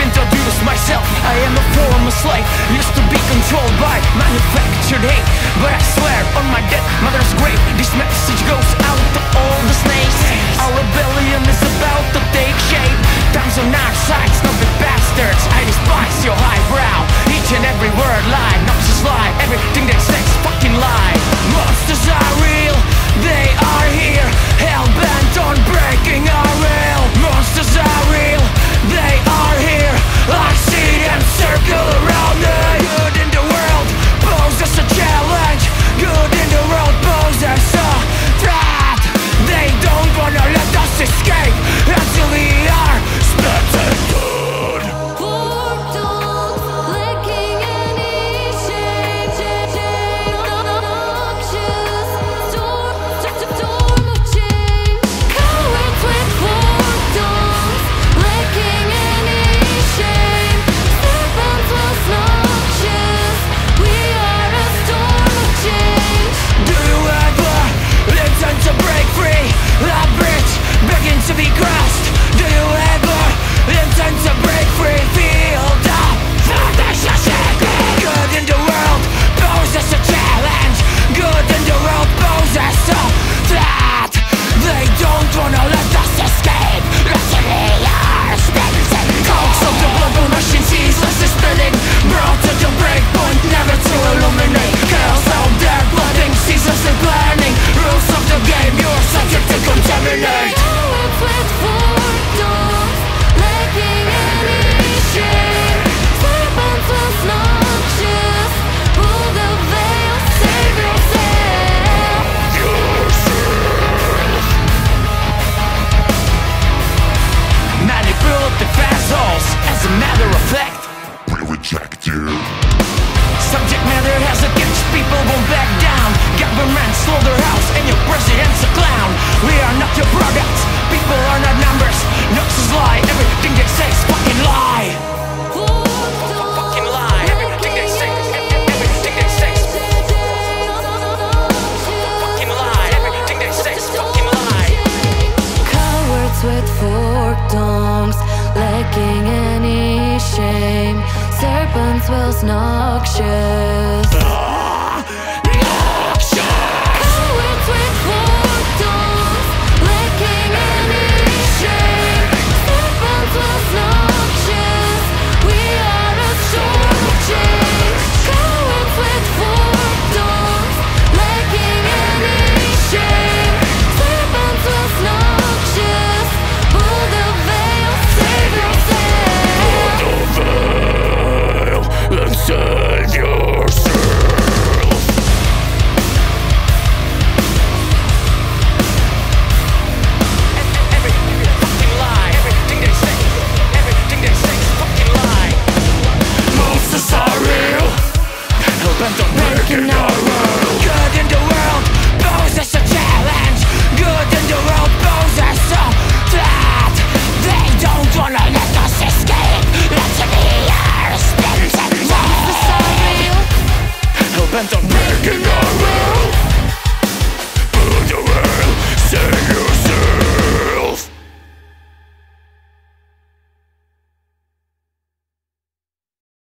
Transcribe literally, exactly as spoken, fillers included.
introduce myself. I am a former slave, used to be controlled by manufactured hate, but I swear on my dead mother's grave, this message goes out to all the snakes. Our rebellion is about to take shape. Time's on our side, stupid bastards. I despise your highbrow. Each and every word lie, nonsense lie. Everything they say's fucking lie. Monsters are real, they are here, hell bent on breaking our will. Monsters are real, they are here. I see them circle around me. Good in the world poses a challenge. Good in the world poses a threat. They don't wanna let us escape until we are split good. Portals licking and initiating obnoxious storm, storm of change. Cowards with portals licking any shame. Serpents will noxious. We are a storm of change. Do you ever listen to break free? A bridge begins to be crossed. Do you ever listen to break free? Feel the foundations shaking. Good in the world poses a challenge. Good in the world poses a threat. They don't wanna let us escape. Luckily our spins and cogs of the global machine ceaseless is spinning. Brought to the breakpoint, never to illuminate. Chaos out there flooding, ceaselessly planning. Rules of the game, you're subject to contaminate. Cowards with portals, lacking any shame. Serpents was noxious, pull the veil, save yourself. Manipulative assholes, as a matter of fact, we reject you. Subject matter has a catch, people won't back down. Government slaughterhouse and your president's a clown. We are not your products, people are not numbers. Noxious lie, everything they say is fucking lie. Fucking lie, everything they say, everything they say is fucking lie, everything they say is fucking lie. Cowards with forked tongues, lacking any shame. Serpents will snarl.